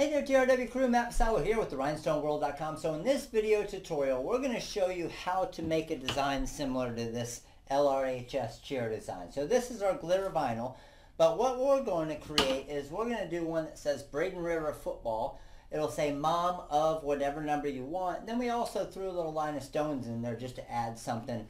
Hey there TRW crew, Matt Pasawa here with TheRhinestoneWorld.com. So in this video tutorial, we're going to show you how to make a design similar to this LRHS chair design. So this is our glitter vinyl, but what we're going to create is we're going to do one that says Braden River Football. It'll say mom of whatever number you want. Then we also threw a little line of stones in there just to add something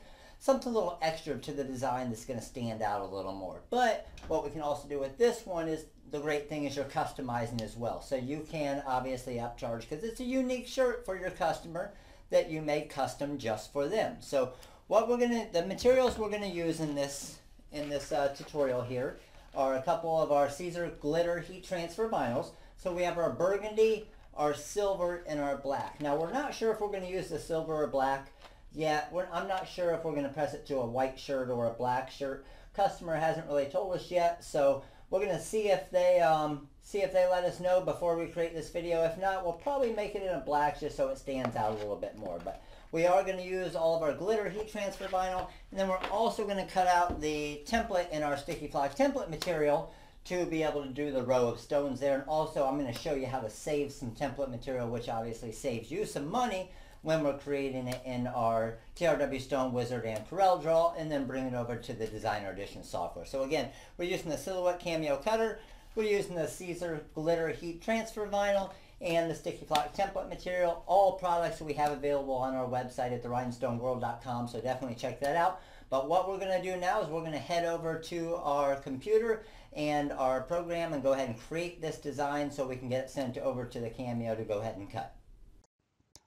a little extra to the design that's going to stand out a little more. But what we can also do with this one is, the great thing is you're customizing as well. So you can obviously upcharge because it's a unique shirt for your customer that you make custom just for them. So what we're going to, the materials we're going to use in this tutorial here are a couple of our Siser glitter heat transfer vinyls. So we have our burgundy, our silver, and our black. Now we're not sure if we're going to use the silver or black. Yeah, I'm not sure if we're going to press it to a white shirt or a black shirt. Customer hasn't really told us yet, so we're going to see if they let us know before we create this video. If not, we'll probably make it in a black just so it stands out a little bit more. But we are going to use all of our glitter heat transfer vinyl, and then we're also going to cut out the template in our sticky block template material to be able to do the row of stones there. And also I'm going to show you how to save some template material, which obviously saves you some money when we're creating it in our TRW Stone Wizard and CorelDraw, and then bring it over to the Designer Edition software. So again, we're using the Silhouette Cameo Cutter, we're using the Siser Glitter Heat Transfer Vinyl, and the Sticky Block Template Material, all products we have available on our website at TheRhinestoneWorld.com, so definitely check that out. But what we're going to do now is we're going to head over to our computer and our program and go ahead and create this design so we can get it sent over to the Cameo to go ahead and cut.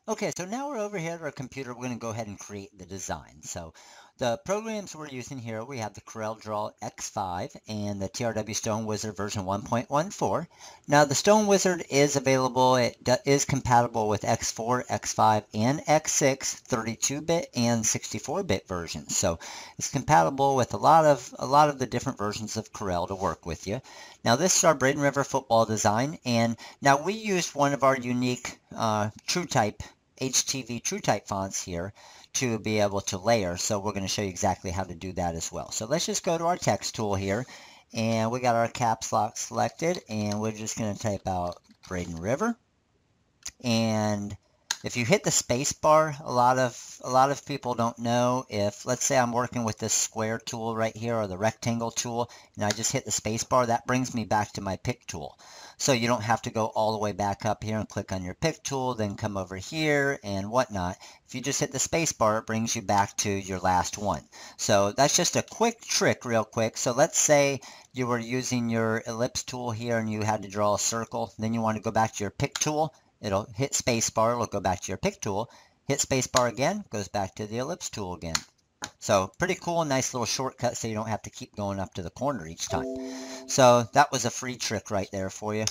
Okay, so now we're over here at our computer. We're going to go ahead and create the design. So the programs we're using here, we have the CorelDraw X5 and the TRW Stone Wizard version 1.14. Now the Stone Wizard is available. It is compatible with X4, X5, and X6, 32-bit and 64-bit versions. So it's compatible with a lot of the different versions of Corel to work with you. Now this is our Braden River football design, and now we used one of our unique TrueType HTV TrueType fonts here to be able to layer, so we're going to show you exactly how to do that as well. So let's just go to our text tool here, and we got our caps lock selected, and we're just going to type out Braden River. And if you hit the space bar, a lot of people don't know if, let's say I'm working with this square tool right here or the rectangle tool, and I just hit the space bar, that brings me back to my pick tool. So you don't have to go all the way back up here and click on your pick tool, then come over here and whatnot. If you just hit the space bar, it brings you back to your last one. So that's just a quick trick real quick. So let's say you were using your ellipse tool here and you had to draw a circle. Then you want to go back to your pick tool. It'll hit space bar. It'll go back to your pick tool. Hit space bar again. Goes back to the ellipse tool again. So pretty cool, nice little shortcut so you don't have to keep going up to the corner each time. So that was a free trick right there for you.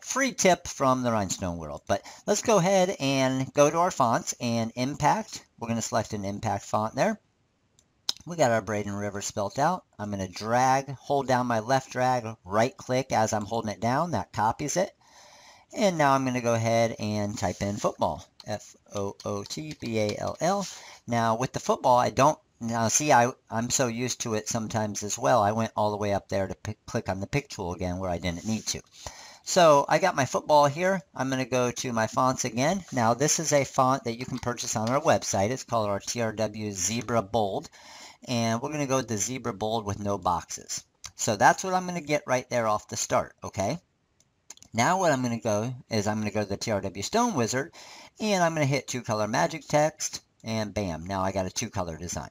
Free tip from the Rhinestone World. But let's go ahead and go to our fonts and impact. We're going to select an impact font there. We got our Braden River spelt out. I'm going to drag, hold down my left drag, right click as I'm holding it down. That copies it. And now I'm going to go ahead and type in football. F-O-O-T-B-A-L-L. Now with the football, Now see, I'm so used to it sometimes as well. I went all the way up there to click on the pick tool again where I didn't need to. So I got my football here. I'm going to go to my fonts again. Now this is a font that you can purchase on our website. It's called our TRW Zebra Bold. And we're going to go with the Zebra Bold with no boxes. So that's what I'm going to get right there off the start, okay? Now what I'm going to go is I'm going to go to the TRW Stone Wizard, and I'm going to hit two color magic text, and bam, now I got a two color design.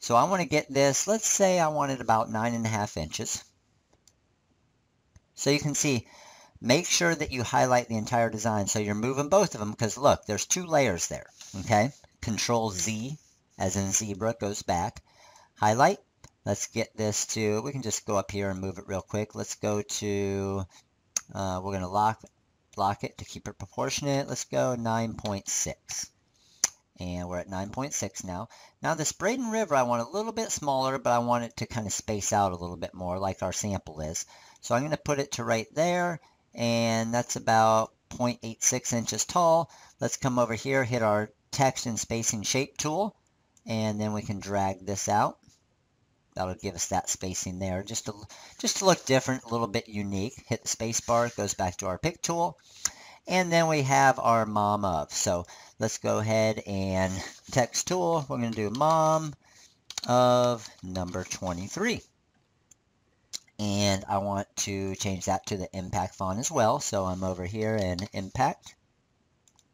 So I want to get this, let's say I want it about 9.5 inches. So you can see, make sure that you highlight the entire design so you're moving both of them, because look, there's two layers there, okay? Control Z, as in zebra, goes back. Highlight, let's get this to, we can just go up here and move it real quick. Let's go to, we're going to lock it to keep it proportionate. Let's go 9.6. And we're at 9.6 now. Now this Braden River I want a little bit smaller, but I want it to kind of space out a little bit more like our sample is. So I'm going to put it to right there, and that's about 0.86 inches tall. Let's come over here, hit our text and spacing shape tool, and then we can drag this out. That'll give us that spacing there just to look different, a little bit unique. Hit the space bar, it goes back to our pick tool. And then we have our mom up. So let's go ahead and text tool. We're going to do mom of number 23. And I want to change that to the impact font as well. So I'm over here in impact.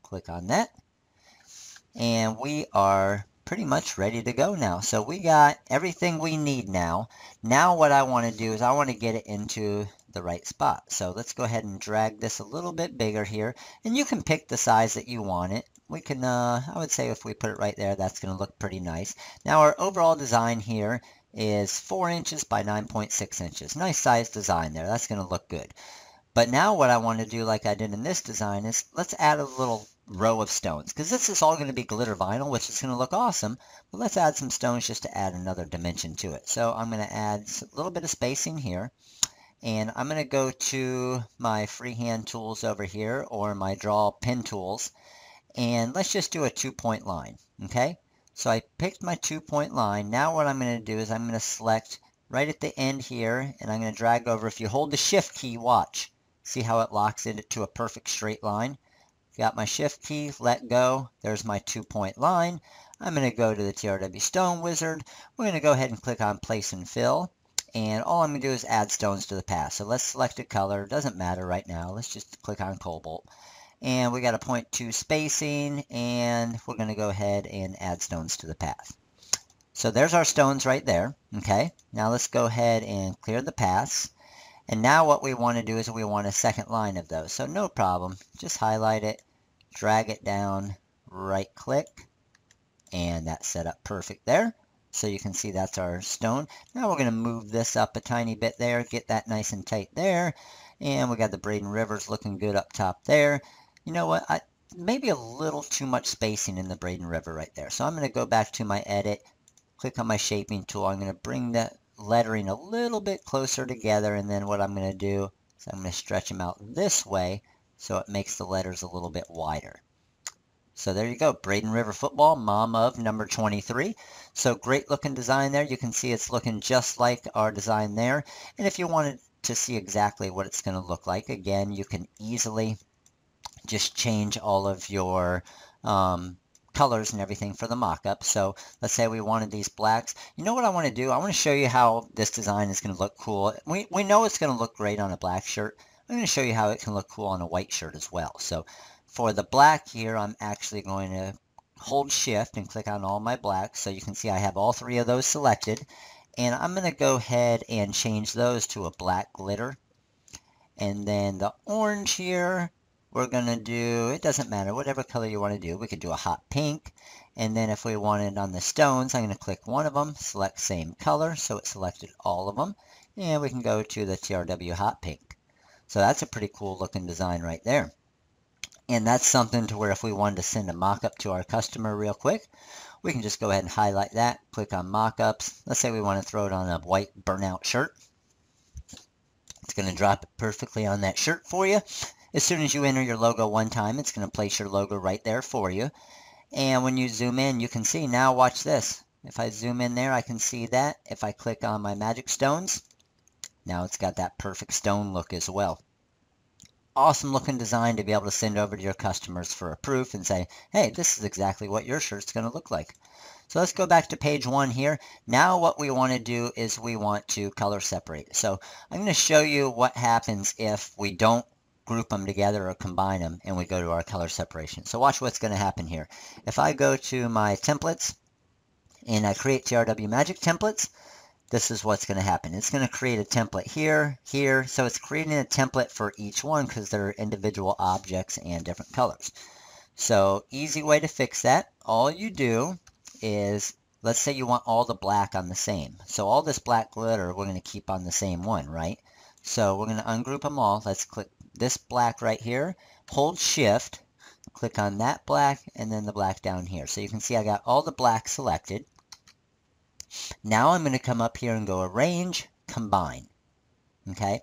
Click on that. And we are pretty much ready to go now. So we got everything we need now. Now what I want to do is I want to get it into the right spot. So let's go ahead and drag this a little bit bigger here. And you can pick the size that you want it. We can, I would say if we put it right there, that's going to look pretty nice. Now our overall design here is 4 inches by 9.6 inches. Nice size design there. That's going to look good. But now what I want to do, like I did in this design, is let's add a little row of stones, because this is all going to be glitter vinyl, which is going to look awesome. But let's add some stones just to add another dimension to it. So I'm going to add a little bit of spacing here, and I'm going to go to my freehand tools over here, or my draw pen tools, and let's just do a two-point line. Okay, so I picked my two-point line. Now what I'm going to do is I'm going to select right at the end here, and I'm going to drag over. If you hold the shift key, watch, see how it locks it to a perfect straight line. Got my shift key, let go. There's my two-point line. I'm going to go to the TRW Stone Wizard. We're going to go ahead and click on Place and Fill. And all I'm going to do is add stones to the path. So let's select a color. Doesn't matter right now. Let's just click on Cobalt. And we got a 0.2 spacing. And we're going to go ahead and add stones to the path. So there's our stones right there. Okay. Now let's go ahead and clear the paths. And now what we want to do is we want a second line of those. So no problem. Just highlight it, drag it down, right click, and that's set up perfect there. So you can see that's our stone. Now we're going to move this up a tiny bit there, get that nice and tight there. And we got the Braden Rivers looking good up top there. You know what? Maybe a little too much spacing in the Braden River right there. So I'm going to go back to my edit, click on my shaping tool. I'm going to bring that lettering a little bit closer together, and then what I'm going to do is I'm going to stretch them out this way so it makes the letters a little bit wider. So there you go, Braden River Football, mom of number 23. So great looking design there. You can see it's looking just like our design there. And if you wanted to see exactly what it's going to look like, again, you can easily just change all of your colors and everything for the mock-up. So let's say we wanted these blacks. You know what I want to do? I want to show you how this design is going to look cool. We know it's going to look great on a black shirt. I'm going to show you how it can look cool on a white shirt as well. So for the black here, I'm actually going to hold shift and click on all my blacks. So you can see I have all three of those selected. And I'm going to go ahead and change those to a black glitter. And then the orange here, we're going to do, it doesn't matter, whatever color you want to do. We could do a hot pink. And then if we wanted on the stones, I'm going to click one of them, select same color. So it selected all of them. And we can go to the TRW hot pink. So that's a pretty cool looking design right there. And that's something to where if we wanted to send a mock-up to our customer real quick, we can just go ahead and highlight that, click on mock-ups. Let's say we want to throw it on a white burnout shirt. It's going to drop it perfectly on that shirt for you. As soon as you enter your logo one time, it's going to place your logo right there for you. And when you zoom in, you can see, now watch this. If I zoom in there, I can see that. If I click on my magic stones, now it's got that perfect stone look as well. Awesome looking design to be able to send over to your customers for a proof and say, hey, this is exactly what your shirt's going to look like. So let's go back to page one here. Now what we want to do is we want to color separate. So I'm going to show you what happens if we don't group them together or combine them and we go to our color separation. So watch what's going to happen here. If I go to my templates and I create TRW Magic templates, this is what's going to happen. It's going to create a template here, here. So it's creating a template for each one because they're individual objects and different colors. So easy way to fix that. All you do is, let's say you want all the black on the same. So all this black glitter, we're going to keep on the same one, right? So we're going to ungroup them all. Let's click this black right here, hold shift, click on that black, and then the black down here. So you can see I got all the black selected. Now I'm going to come up here and go arrange, combine. Okay,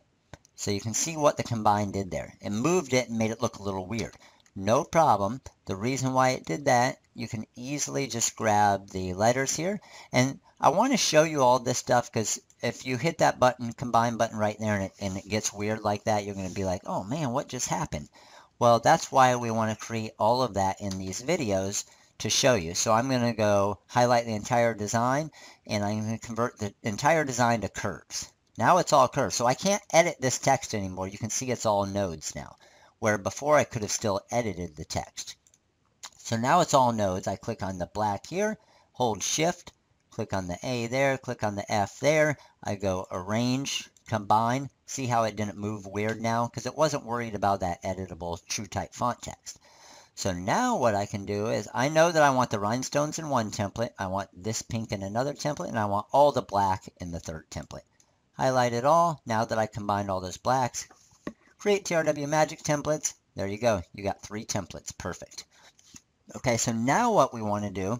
so you can see what the combine did there. It moved it and made it look a little weird. No problem. The reason why it did that, you can easily just grab the letters here. And I want to show you all this stuff because if you hit that button, combine button right there, and it gets weird like that, you're going to be like, oh man, what just happened? Well, that's why we want to create all of that in these videos to show you. So I'm going to go highlight the entire design, and I'm going to convert the entire design to curves. Now it's all curves, so I can't edit this text anymore. You can see it's all nodes now, where before I could have still edited the text. So now it's all nodes. I click on the black here, hold shift, click on the A there, click on the F there. I go arrange, combine. See how it didn't move weird now? Because it wasn't worried about that editable true type font text. So now what I can do is, I know that I want the rhinestones in one template, I want this pink in another template, and I want all the black in the third template. Highlight it all. Now that I combined all those blacks, create TRW magic templates. There you go. You got three templates. Perfect. Okay, so now what we want to do,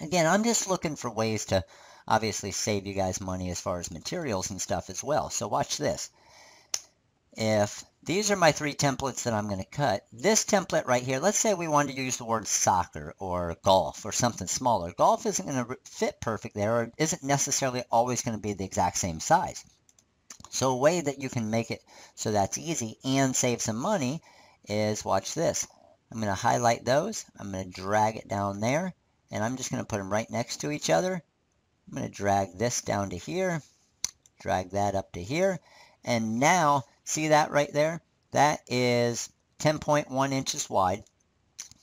again, I'm just looking for ways to obviously save you guys money as far as materials and stuff as well. So watch this. If these are my three templates that I'm going to cut, this template right here, let's say we wanted to use the word soccer or golf or something smaller. Golf isn't going to fit perfect there, or isn't necessarily always going to be the exact same size. So a way that you can make it so that's easy and save some money is, watch this. I'm going to highlight those. I'm going to drag it down there, and I'm just going to put them right next to each other. I'm going to drag this down to here, drag that up to here, and now see that right there? That is 10.1 inches wide,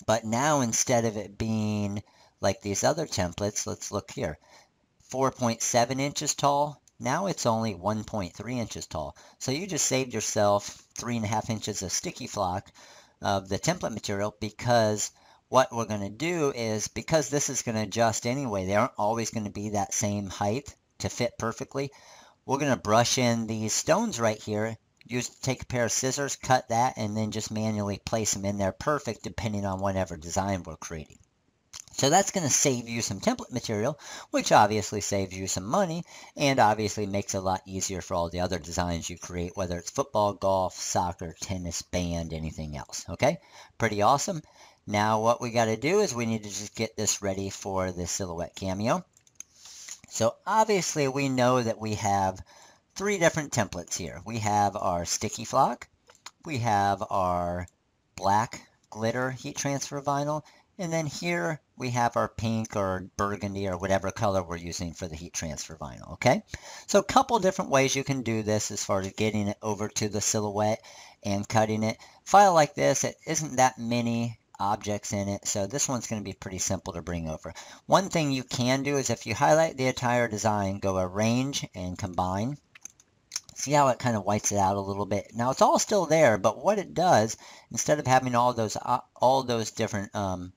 but now instead of it being like these other templates, let's look here, 4.7 inches tall. Now it's only 1.3 inches tall. So you just saved yourself 3.5 inches of sticky flock of the template material, because what we're going to do is, because this is going to adjust anyway, they aren't always going to be that same height to fit perfectly. We're going to brush in these stones right here. Take a pair of scissors, cut that, and then just manually place them in there perfect depending on whatever design we're creating. So that's going to save you some template material, which obviously saves you some money and obviously makes it a lot easier for all the other designs you create, whether it's football, golf, soccer, tennis, band, anything else. Okay, pretty awesome. Now what we got to do is we need to just get this ready for the Silhouette Cameo. So obviously we know that we have three different templates here. We have our sticky flock, we have our black glitter heat transfer vinyl, and then here we have our pink or burgundy or whatever color we're using for the heat transfer vinyl, okay? So a couple different ways you can do this as far as getting it over to the Silhouette and cutting it. File like this, it isn't that many objects in it, so this one's going to be pretty simple to bring over. One thing you can do is, if you highlight the entire design, go arrange and combine. See how it kind of whites it out a little bit. Now it's all still there, but what it does, instead of having all those different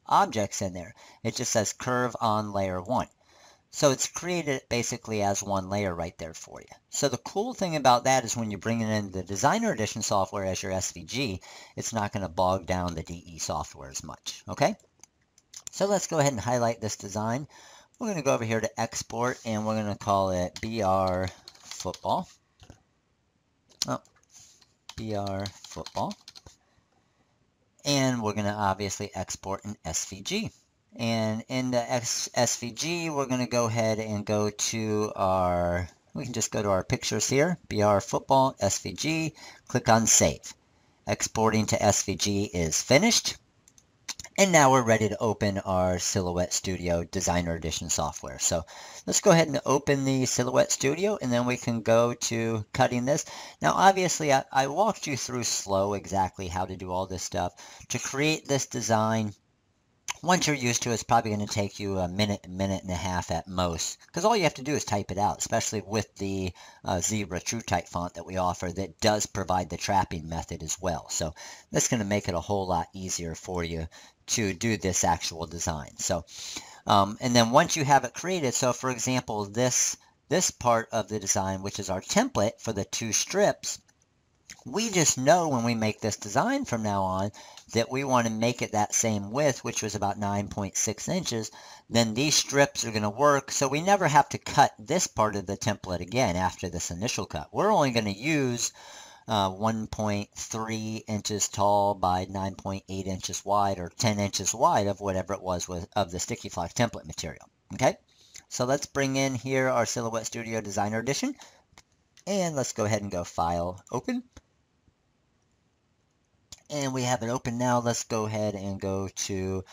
objects in there, it just says curve on layer one. So it's created basically as one layer right there for you. So the cool thing about that is, when you bring it in the Designer Edition software as your SVG, it's not going to bog down the DE software as much. Okay, so let's go ahead and highlight this design. We're going to go over here to export, and we're going to call it BR Football. Oh, BR Football. And we're going to obviously export an SVG. And in the SVG, we're going to go ahead and go to our, we can just go to our pictures here, BR Football, SVG, click on Save. Exporting to SVG is finished. And now we're ready to open our Silhouette Studio Designer Edition software. So let's go ahead and open the Silhouette Studio, and then we can go to cutting this. Now obviously I walked you through slow exactly how to do all this stuff. To create this design, once you're used to it, it's probably going to take you a minute and a half at most, because all you have to do is type it out, especially with the Zebra True Type font that we offer that does provide the trapping method as well. So that's going to make it a whole lot easier for you to do this actual design. So and then once you have it created, so for example, this part of the design, which is our template for the two strips, we just know when we make this design from now on that we want to make it that same width, which was about 9.6 inches, then these strips are going to work, so we never have to cut this part of the template again after this initial cut. We're only going to use 1.3 inches tall by 9.8 inches wide, or 10 inches wide of whatever it was of the sticky flock template material. Okay, so let's bring in here our Silhouette Studio Designer Edition, and let's go ahead and go File, Open, and we have it open now. Let's go ahead and go to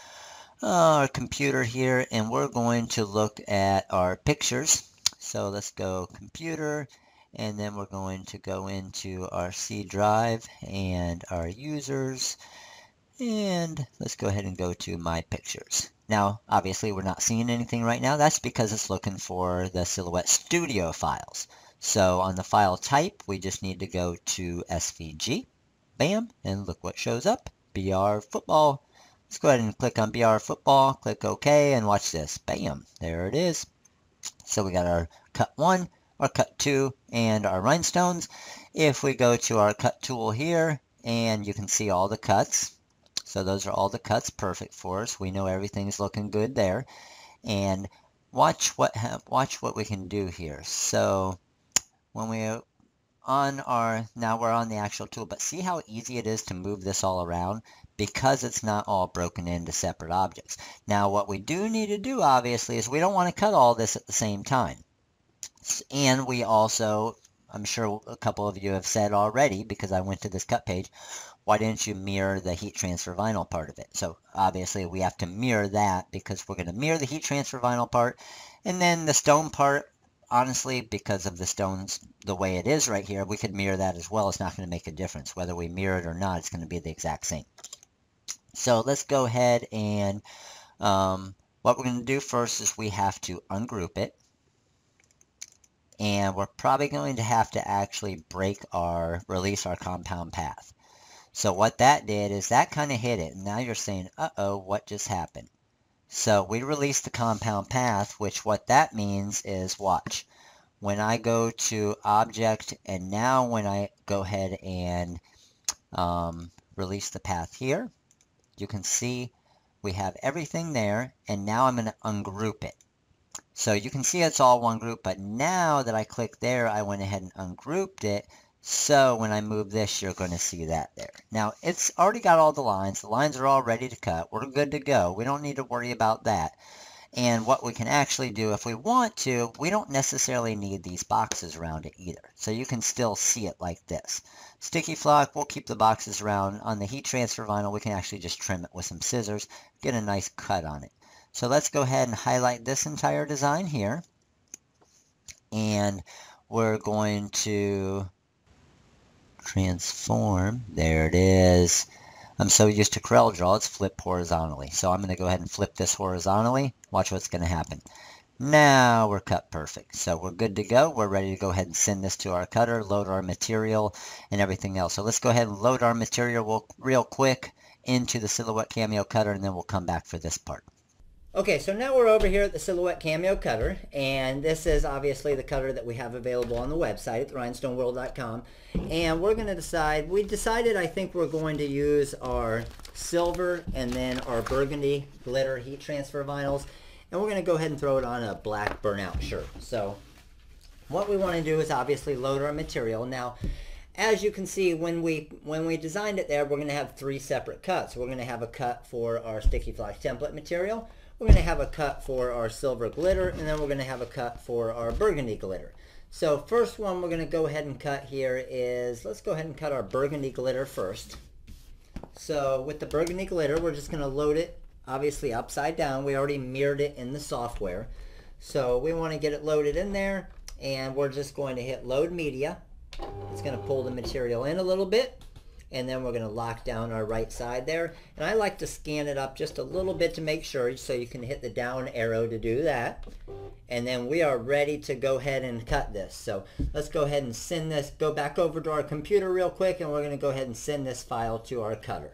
our computer here, and we're going to look at our pictures. So let's go computer, and then we're going to go into our C drive and our users, and let's go ahead and go to my pictures. Now obviously we're not seeing anything right now. That's because it's looking for the Silhouette Studio files. So on the file type, we just need to go to SVG, bam, and look what shows up, BR Football. Let's go ahead and click on BR Football, click OK, and watch this, bam, there it is. So we got our cut 1, our cut 2, and our rhinestones. If we go to our cut tool here, and you can see all the cuts. So those are all the cuts, perfect for us. We know everything's looking good there. And watch what we can do here. So when we're on our, now we're on the actual tool, but see how easy it is to move this all around because it's not all broken into separate objects. Now what we do need to do obviously is we don't want to cut all this at the same time. And we also, I'm sure a couple of you have said already, because I went to this cut page, why didn't you mirror the heat transfer vinyl part of it? So obviously we have to mirror that because we're going to mirror the heat transfer vinyl part, and then the stone part, honestly, because of the stones the way it is right here, we could mirror that as well. It's not going to make a difference whether we mirror it or not. It's going to be the exact same. So let's go ahead and what we're going to do first is we have to ungroup it. And we're probably going to have to actually release our compound path. So what that did is that kind of hit it. Now you're saying, uh-oh, what just happened? So we released the compound path, which what that means is, watch, when I go to object, and now when I go ahead and release the path here, you can see we have everything there, and now I'm going to ungroup it. So you can see it's all one group, but now that I click there, I went ahead and ungrouped it. So when I move this, you're going to see that there. Now, it's already got all the lines. The lines are all ready to cut. We're good to go. We don't need to worry about that. And what we can actually do if we want to, we don't necessarily need these boxes around it either. So you can still see it like this. Sticky flock, we'll keep the boxes around. On the heat transfer vinyl, we can actually just trim it with some scissors, get a nice cut on it. So let's go ahead and highlight this entire design here, and we're going to transform. There it is. I'm so used to CorelDraw, it's flipped horizontally. So I'm going to go ahead and flip this horizontally. Watch what's going to happen. Now we're cut perfect. So we're good to go. We're ready to go ahead and send this to our cutter, load our material, and everything else. So let's go ahead and load our material real quick into the Silhouette Cameo Cutter, and then we'll come back for this part. Okay, so now we're over here at the Silhouette Cameo Cutter, and this is obviously the cutter that we have available on the website at TheRhinestoneWorld.com, and we're going to decide, I think we're going to use our silver and then our burgundy glitter heat transfer vinyls, and we're going to go ahead and throw it on a black burnout shirt. So what we want to do is obviously load our material. Now, as you can see, when we designed it there, we're going to have three separate cuts. We're going to have a cut for our sticky flock template material, we're going to have a cut for our silver glitter, and then we're going to have a cut for our burgundy glitter. So first one we're going to go ahead and cut here is, let's go ahead and cut our burgundy glitter first. So with the burgundy glitter, we're just going to load it obviously upside down. We already mirrored it in the software. So we want to get it loaded in there, and we're just going to hit load media. It's going to pull the material in a little bit. And then we're going to lock down our right side there. And I like to scan it up just a little bit to make sure, so you can hit the down arrow to do that. And then we are ready to go ahead and cut this. So let's go ahead and send this, go back over to our computer real quick, and we're going to go ahead and send this file to our cutter.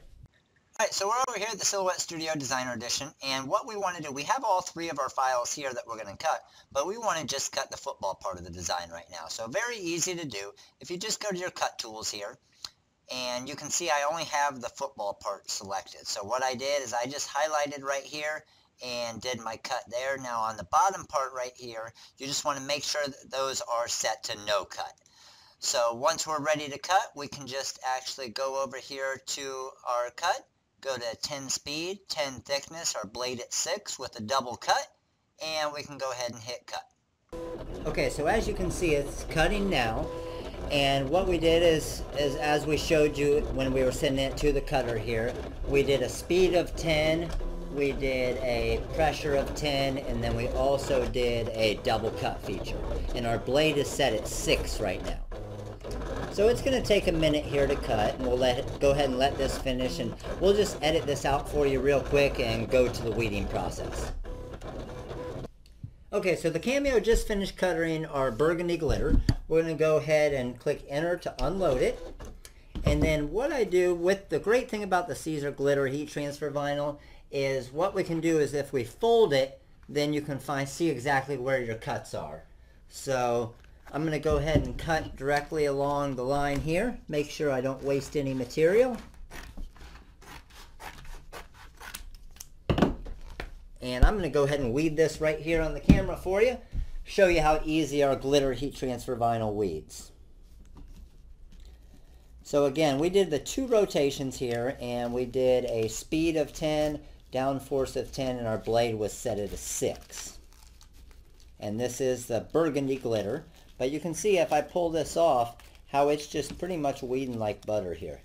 All right, so we're over here at the Silhouette Studio Designer Edition, and what we want to do, we have all three of our files here that we're going to cut, but we want to just cut the football part of the design right now. So very easy to do. If you just go to your cut tools here, and you can see I only have the football part selected. So what I did is I just highlighted right here and did my cut there. Now on the bottom part right here, you just want to make sure that those are set to no cut. So once we're ready to cut, we can just actually go over here to our cut, go to 10 speed, 10 thickness, our blade at 6 with a double cut, and we can go ahead and hit cut. Okay, so as you can see, it's cutting now. And what we did is as we showed you when we were sending it to the cutter here, we did a speed of 10, we did a pressure of 10, and then we also did a double cut feature. And our blade is set at 6 right now. So it's going to take a minute here to cut, and we'll go ahead and let this finish, and we'll just edit this out for you real quick and go to the weeding process. Okay, so the Cameo just finished cutting our burgundy glitter. We're going to go ahead and click enter to unload it. And then what I do with the great thing about the Siser glitter heat transfer vinyl is what we can do is if we fold it, then you can see exactly where your cuts are. So I'm going to go ahead and cut directly along the line here. Make sure I don't waste any material. And I'm going to go ahead and weed this right here on the camera for you. Show you how easy our glitter heat transfer vinyl weeds. So again, we did the 2 rotations here, and we did a speed of 10, downforce of 10, and our blade was set at a 6. And this is the burgundy glitter. But you can see if I pull this off, how it's just pretty much weeding like butter here.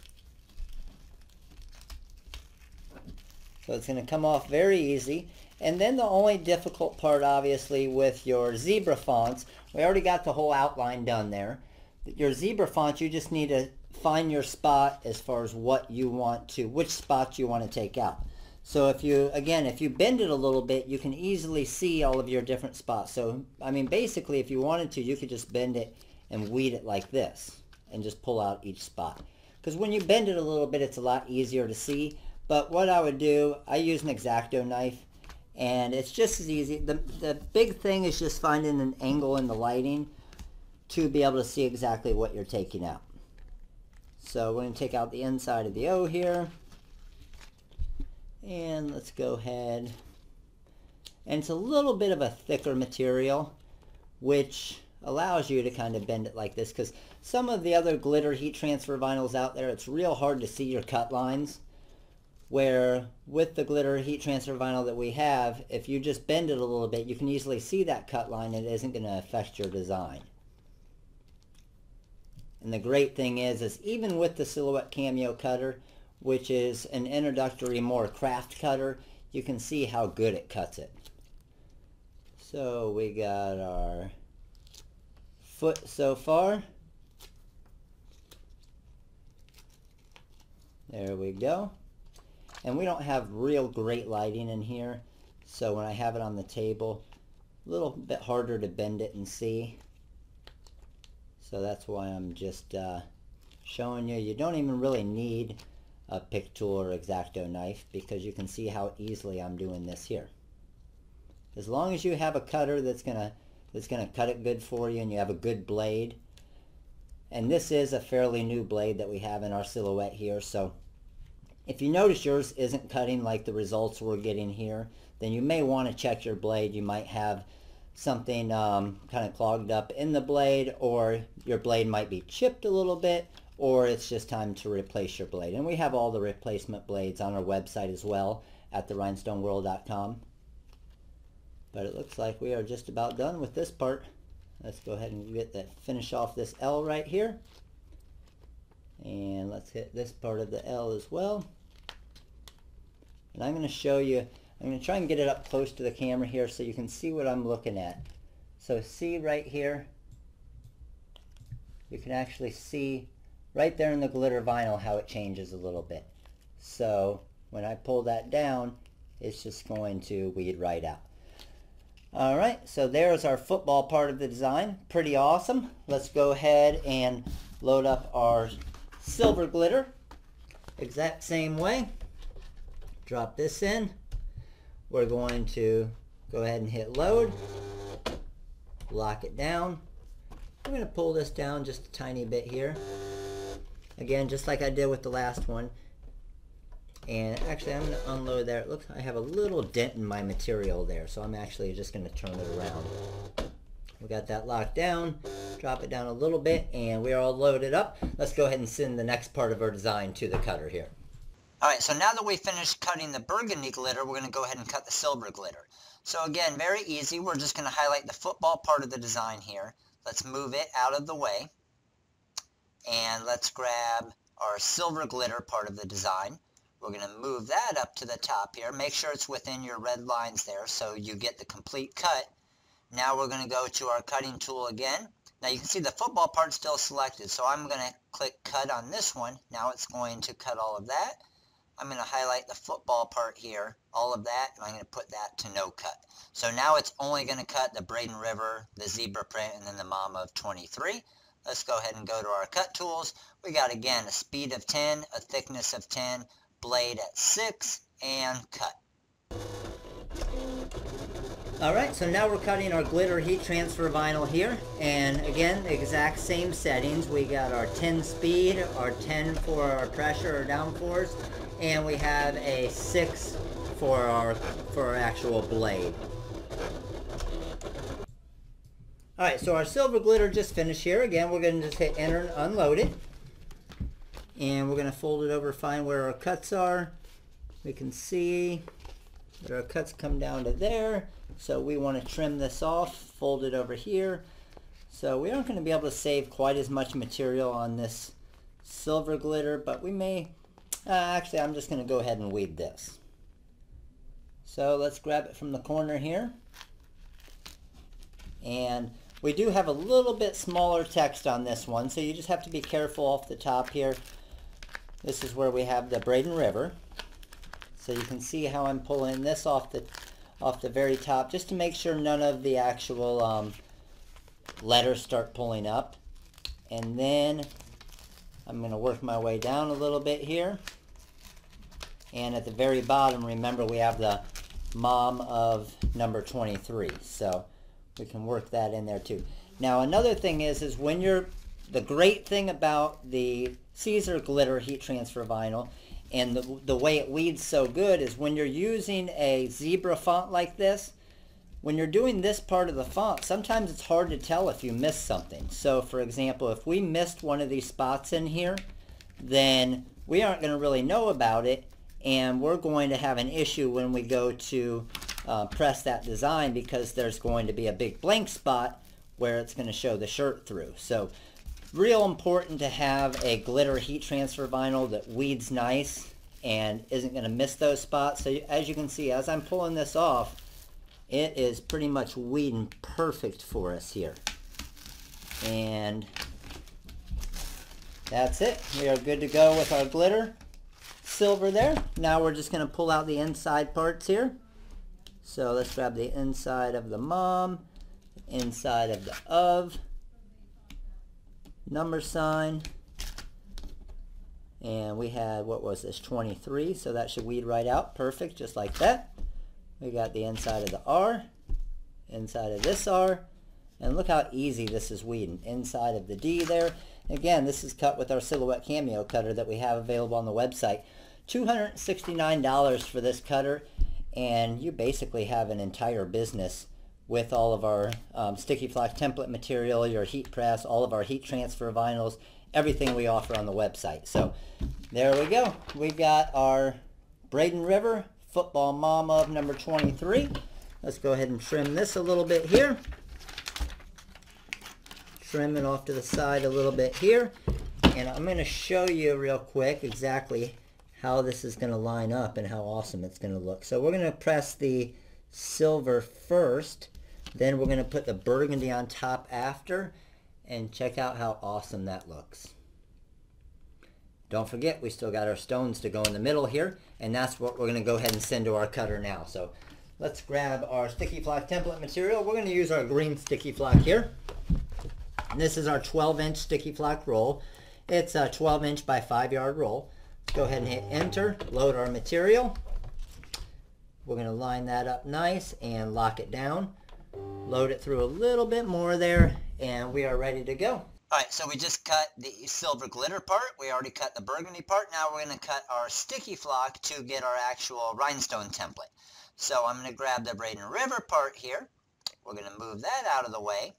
So it's going to come off very easy. And then the only difficult part, obviously, with your zebra fonts, we already got the whole outline done there. Your zebra fonts, you just need to find your spot as far as what you want to, which spots you want to take out. So if you, again, if you bend it a little bit, you can easily see all of your different spots. So, I mean, basically, if you wanted to, you could just bend it and weed it like this and just pull out each spot. Because when you bend it a little bit, it's a lot easier to see. But what I would do, I use an X-Acto knife, and it's just as easy. The big thing is just finding an angle in the lighting to be able to see exactly what you're taking out. So we're going to take out the inside of the O here. And let's go ahead. And it's a little bit of a thicker material, which allows you to kind of bend it like this. Because some of the other glitter heat transfer vinyls out there, it's real hard to see your cut lines. Where with the glitter heat transfer vinyl that we have, if you just bend it a little bit, you can easily see that cut line and it isn't going to affect your design. And the great thing is even with the Silhouette Cameo cutter, which is an introductory more craft cutter, you can see how good it cuts it. So we got our foot so far. There we go. And we don't have real great lighting in here, so when I have it on the table, a little bit harder to bend it and see. So that's why I'm just showing you. You don't even really need a pick tool or X-Acto knife because you can see how easily I'm doing this here. As long as you have a cutter that's gonna cut it good for you and you have a good blade. And this is a fairly new blade that we have in our Silhouette here, so if you notice yours isn't cutting like the results we're getting here, then you may want to check your blade. You might have something kind of clogged up in the blade, or your blade might be chipped a little bit, or it's just time to replace your blade. And we have all the replacement blades on our website as well at TheRhinestoneWorld.com. But it looks like we are just about done with this part. Let's go ahead and get that finish off this L right here. And let's hit this part of the L as well. And I'm going to show you, I'm going to try and get it up close to the camera here so you can see what I'm looking at. So see right here, you can actually see right there in the glitter vinyl how it changes a little bit. So when I pull that down, it's just going to weed right out. Alright, so there's our football part of the design. Pretty awesome. Let's go ahead and load up our silver glitter. Exact same way. Drop this in. We're going to go ahead and hit load. Lock it down. I'm going to pull this down just a tiny bit here. Again, just like I did with the last one. And actually, I'm going to unload there. It looks I have a little dent in my material there, so I'm actually just going to turn it around. We got that locked down. Drop it down a little bit, and we are all loaded up. Let's go ahead and send the next part of our design to the cutter here. All right, so now that we finished cutting the burgundy glitter, we're going to go ahead and cut the silver glitter. So again, very easy. We're just going to highlight the football part of the design here. Let's move it out of the way. and let's grab our silver glitter part of the design. We're going to move that up to the top here. Make sure it's within your red lines there so you get the complete cut. Now we're going to go to our cutting tool again. Now you can see the football part still selected, so I'm going to click cut on this one. Now it's going to cut all of that. I'm going to highlight the football part here, all of that, and I'm going to put that to no cut. So now it's only going to cut the Braden River, the zebra print, and then the mom of 23. Let's go ahead and go to our cut tools. We got, again, a speed of 10, a thickness of 10, blade at 6, and cut. Alright, so now we're cutting our glitter heat transfer vinyl here, and again, the exact same settings. We got our 10 speed, our 10 for our pressure or downforce, and we have a 6 for our actual blade. Alright, so our silver glitter just finished here. Again, we're going to just hit enter and unload it. And we're going to fold it over, find where our cuts are. We can see that our cuts come down to there. So we want to trim this off, fold it over here. So we aren't going to be able to save quite as much material on this silver glitter, but we may... actually, I'm just going to go ahead and weed this. So let's grab it from the corner here. And we do have a little bit smaller text on this one, so you just have to be careful off the top here. This is where we have the Braden River. So you can see how I'm pulling this off the very top, just to make sure none of the actual letters start pulling up. And then I'm going to work my way down a little bit here. And at the very bottom, remember, we have the mom of number 23. So we can work that in there too. Now another thing is when you're, the great thing about the Siser glitter heat transfer vinyl and the way it weeds so good is when you're using a zebra font like this, when you're doing this part of the font, sometimes it's hard to tell if you missed something. So for example, if we missed one of these spots in here, then we aren't going to really know about it, and we're going to have an issue when we go to press that design, because there's going to be a big blank spot where it's going to show the shirt through. So real important to have a glitter heat transfer vinyl that weeds nice and isn't going to miss those spots. So as you can see, as I'm pulling this off, it is pretty much weeding perfect for us here. And that's it. We are good to go with our glitter silver there. Now we're just going to pull out the inside parts here. So let's grab the inside of the mom, inside of the of, number sign, and we had, what was this, 23, so that should weed right out, perfect, just like that. We got the inside of the R, inside of this R, and look how easy this is weeding, inside of the D there. Again, this is cut with our Silhouette Cameo cutter that we have available on the website. $269 for this cutter. And you basically have an entire business with all of our sticky flock template material, your heat press, all of our heat transfer vinyls, everything we offer on the website. So there we go. We've got our Braden River football mom of number 23. Let's go ahead and trim this a little bit here. Trim it off to the side a little bit here. And I'm going to show you real quick exactly how this is going to line up and how awesome it's going to look. So we're going to press the silver first, then we're going to put the burgundy on top after, and check out how awesome that looks. Don't forget, we still got our stones to go in the middle here, and that's what we're going to go ahead and send to our cutter now. So let's grab our sticky flock template material. We're going to use our green sticky flock here. And this is our 12-inch sticky flock roll. It's a 12-inch by 5-yard roll. Go ahead and hit enter, load our material. We're going to line that up nice and lock it down. Load it through a little bit more there, and we are ready to go. Alright, so we just cut the silver glitter part. We already cut the burgundy part. Now we're going to cut our sticky flock to get our actual rhinestone template. So I'm going to grab the Braden River part here. We're going to move that out of the way.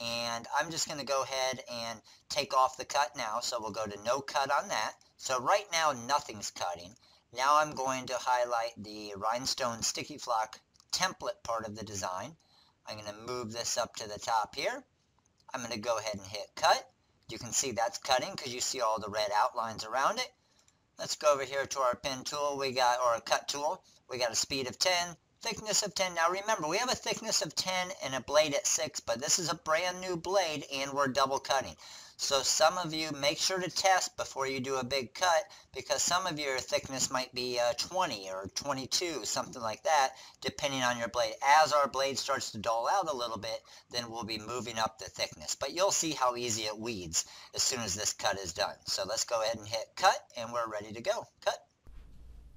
And I'm just going to go ahead and take off the cut now, so we'll go to no cut on that. So right now, nothing's cutting. Now I'm going to highlight the rhinestone sticky flock template part of the design. I'm going to move this up to the top here. I'm going to go ahead and hit cut. You can see that's cutting because you see all the red outlines around it. Let's go over here to our pen tool. We got, or our cut tool. We got a speed of 10, thickness of 10. Now remember, we have a thickness of 10 and a blade at 6, but this is a brand new blade and we're double cutting. So some of you, make sure to test before you do a big cut, because some of your thickness might be 20 or 22, something like that, depending on your blade. As our blade starts to dull out a little bit, then we'll be moving up the thickness. But you'll see how easy it weeds as soon as this cut is done. So let's go ahead and hit cut, and we're ready to go. Cut.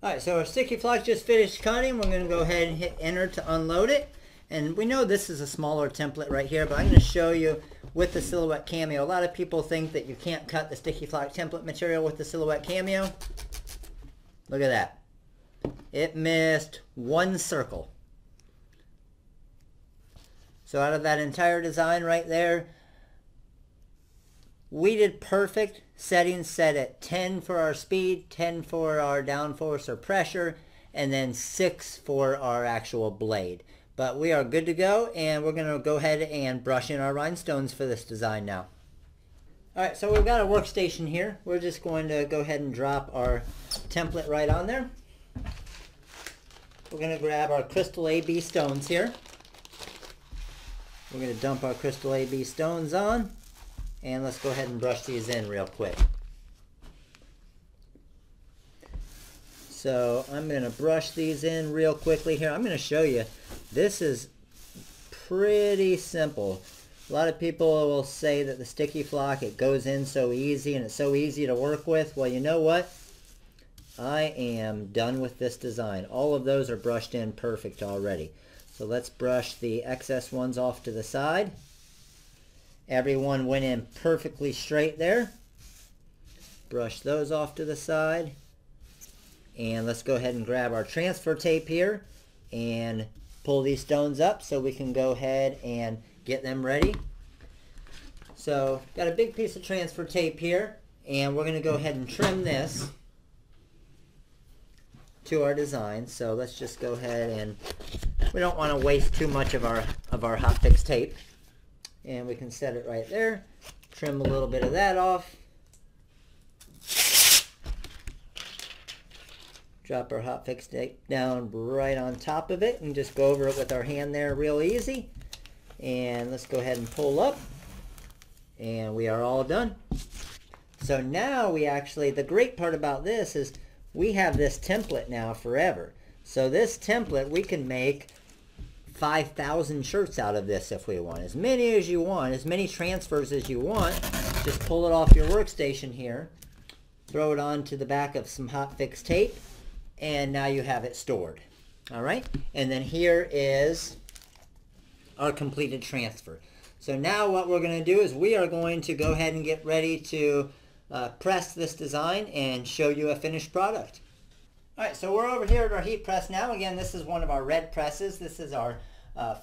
Alright, so our sticky flock just finished cutting. We're going to go ahead and hit enter to unload it. And we know this is a smaller template right here, but I'm going to show you with the Silhouette Cameo. A lot of people think that you can't cut the sticky flock template material with the Silhouette Cameo. Look at that. It missed one circle. So out of that entire design right there, we did perfect. Settings set at 10 for our speed, 10 for our downforce or pressure, and then 6 for our actual blade. But we are good to go, and we're going to go ahead and brush in our rhinestones for this design now. Alright, so we've got a workstation here. We're just going to go ahead and drop our template right on there. We're going to grab our Crystal AB stones here. We're going to dump our Crystal AB stones on, and let's go ahead and brush these in real quick. So I'm going to brush these in real quickly here. I'm going to show you. This is pretty simple. A lot of people will say that the sticky flock, it goes in so easy and it's so easy to work with. Well, you know what? I am done with this design. All of those are brushed in perfect already. So let's brush the excess ones off to the side. Everyone went in perfectly straight there. Brush those off to the side. And let's go ahead and grab our transfer tape here and pull these stones up so we can go ahead and get them ready. So got a big piece of transfer tape here, and we're going to go ahead and trim this to our design. So let's just go ahead, and we don't want to waste too much of our hot fix tape. And we can set it right there. Trim a little bit of that off. Drop our hot fix tape down right on top of it and just go over it with our hand there real easy. And let's go ahead and pull up. And we are all done. So now we actually, the great part about this is we have this template now forever. So this template, we can make 5,000 shirts out of this if we want. As many as you want, as many transfers as you want. Just pull it off your workstation here. Throw it onto the back of some hot fix tape. And now you have it stored. Alright, and then here is our completed transfer. So now what we're going to do is we are going to go ahead and get ready to press this design and show you a finished product. Alright, so we're over here at our heat press now. Again, this is one of our red presses. This is our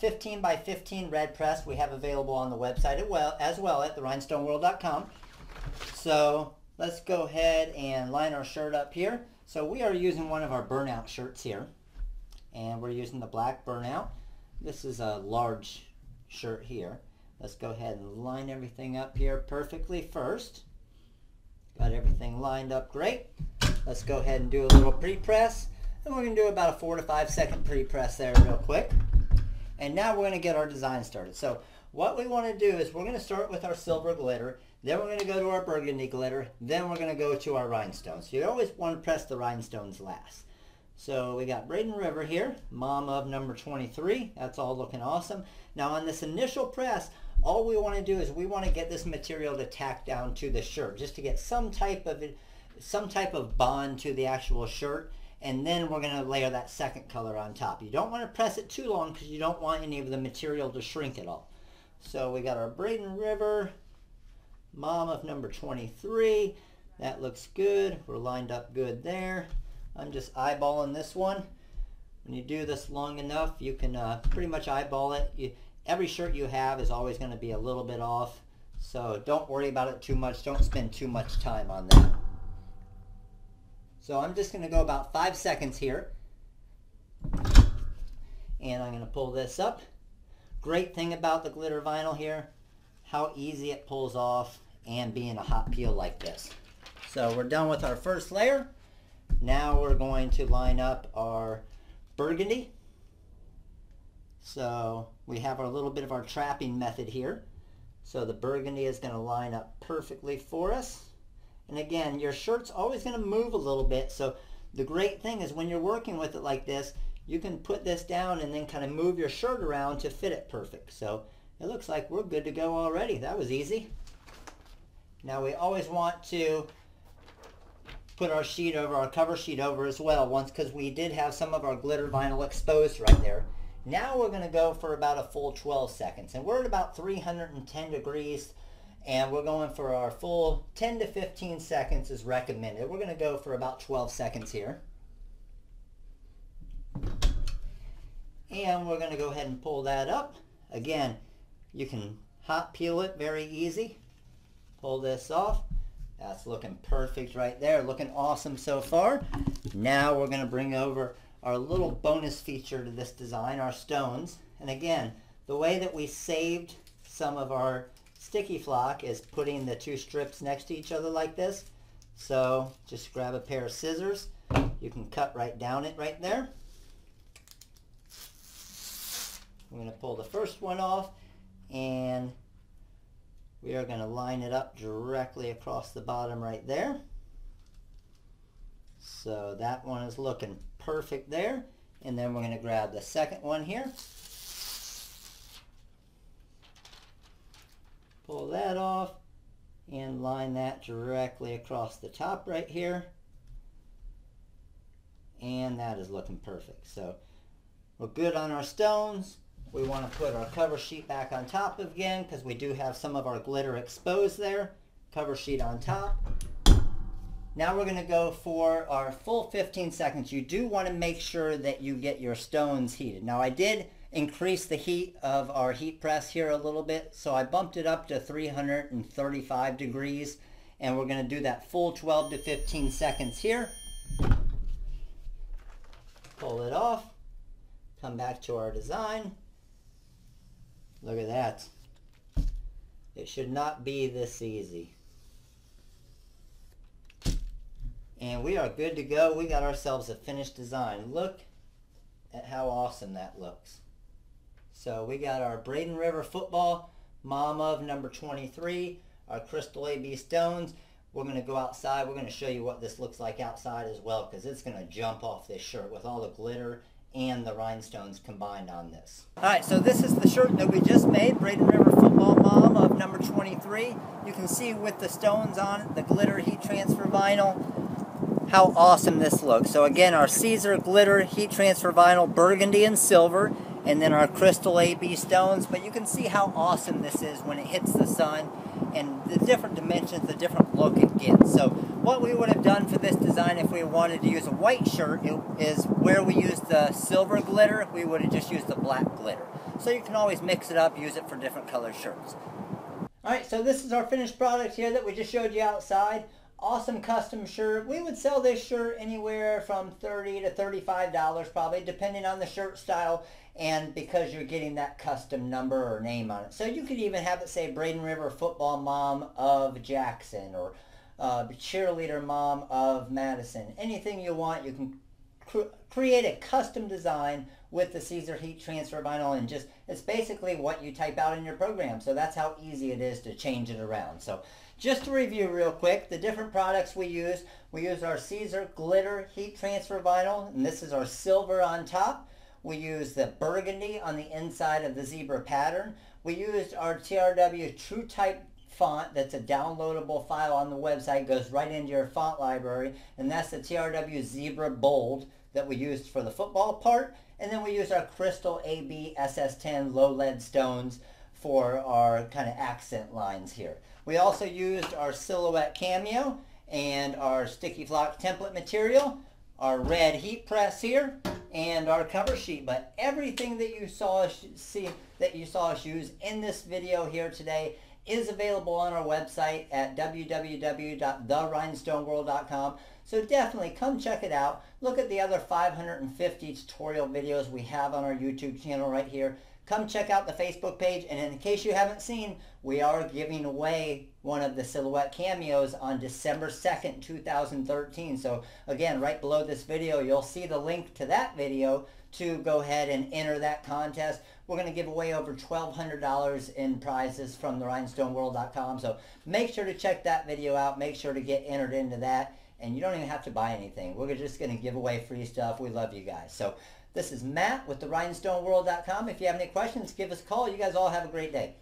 15 by 15 red press we have available on the website as well at TheRhinestoneWorld.com. So let's go ahead and line our shirt up here. So we are using one of our burnout shirts here, and we're using the black burnout. This is a large shirt here. Let's go ahead and line everything up here perfectly first. Got everything lined up great. Let's go ahead and do a little pre-press, and we're going to do about a 4 to 5 second pre-press there real quick. And now we're going to get our design started. So what we want to do is we're going to start with our silver glitter. Then we're going to go to our burgundy glitter. Then we're going to go to our rhinestones. You always want to press the rhinestones last. So we got Braden River here, mom of number 23. That's all looking awesome. Now on this initial press, all we want to do is we want to get this material to tack down to the shirt, just to get some type of bond to the actual shirt. And then we're going to layer that second color on top. You don't want to press it too long because you don't want any of the material to shrink at all. So we got our Braden River, mom of number 23. That looks good. We're lined up good there. I'm just eyeballing this one. When you do this long enough, you can pretty much eyeball it. Every shirt you have is always going to be a little bit off, so don't worry about it too much. Don't spend too much time on that. So I'm just going to go about 5 seconds here, and I'm going to pull this up. Great thing about the glitter vinyl here, how easy it pulls off and being a hot peel like this. So we're done with our first layer. Now we're going to line up our burgundy. So we have our little bit of our trapping method here. So the burgundy is going to line up perfectly for us. And again, your shirt's always going to move a little bit. So the great thing is when you're working with it like this, you can put this down and then kind of move your shirt around to fit it perfect. So it looks like we're good to go already. That was easy. Now we always want to put our sheet over, our cover sheet over as well, once, because we did have some of our glitter vinyl exposed right there. Now we're going to go for about a full 12 seconds, and we're at about 310 degrees, and we're going for our full 10 to 15 seconds is recommended. We're going to go for about 12 seconds here. And we're going to go ahead and pull that up. Again, you can hot peel it very easy. Pull this off. That's looking perfect right there. Looking awesome so far. Now we're going to bring over our little bonus feature to this design, our stones. And again, the way that we saved some of our sticky flock is putting the two strips next to each other like this. So just grab a pair of scissors. You can cut right down it right there. I'm going to pull the first one off, and we are going to line it up directly across the bottom right there. So that one is looking perfect there, and then we're going to grab the second one here, pull that off, and line that directly across the top right here, and that is looking perfect. So we're good on our stones. We want to put our cover sheet back on top again, because we do have some of our glitter exposed there. Cover sheet on top. Now we're going to go for our full 15 seconds. You do want to make sure that you get your stones heated. Now I did increase the heat of our heat press here a little bit, so I bumped it up to 335 degrees, and we're going to do that full 12 to 15 seconds here. Pull it off. Come back to our design. Look at that. It should not be this easy. And we are good to go. We got ourselves a finished design. Look at how awesome that looks. So we got our Braden River football, mom of number 23, our Crystal AB stones. We're going to go outside. We're going to show you what this looks like outside as well, because it's going to jump off this shirt with all the glitter and the rhinestones combined on this. Alright, so this is the shirt that we just made, Braden River football mom of number 23. You can see with the stones on it, the glitter heat transfer vinyl, how awesome this looks. So again, our Siser glitter heat transfer vinyl, burgundy and silver, and then our Crystal AB stones. But you can see how awesome this is when it hits the sun, and the different dimensions, the different look it gets. So what we would have done for this design, if we wanted to use a white shirt, is where we used the silver glitter, we would have just used the black glitter. So you can always mix it up, use it for different color shirts. Alright, so this is our finished product here that we just showed you outside. Awesome custom shirt. We would sell this shirt anywhere from $30 to $35 probably, depending on the shirt style, and because you're getting that custom number or name on it. So you could even have it say Braden River football mom of Jackson, or cheerleader mom of Madison. Anything you want, you can create a custom design with the Siser heat transfer vinyl, and just, it's basically what you type out in your program. So that's how easy it is to change it around. So just to review real quick, the different products we use our Siser glitter heat transfer vinyl, and this is our silver on top. We use the burgundy on the inside of the zebra pattern. We used our TRW True Type font. That's a downloadable file on the website, goes right into your font library, and that's the TRW Zebra Bold that we used for the football part. And then we used our Crystal AB SS10 low lead stones for our kind of accent lines here. We also used our Silhouette Cameo and our Sticky Flock template material, our red heat press here, and our cover sheet. But everything that you saw us use in this video here today is available on our website at www.TheRhinestoneWorld.com. So definitely come check it out. Look at the other 550 tutorial videos we have on our YouTube channel right here. come check out the Facebook page. And in case you haven't seen, we are giving away one of the Silhouette cameos on December 2nd, 2013. So again, right below this video, you'll see the link to that video to go ahead and enter that contest. We're going to give away over $1,200 in prizes from TheRhinestoneWorld.com. So make sure to check that video out. Make sure to get entered into that. And you don't even have to buy anything. We're just going to give away free stuff. We love you guys. So this is Matt with TheRhinestoneWorld.com. If you have any questions, give us a call. You guys all have a great day.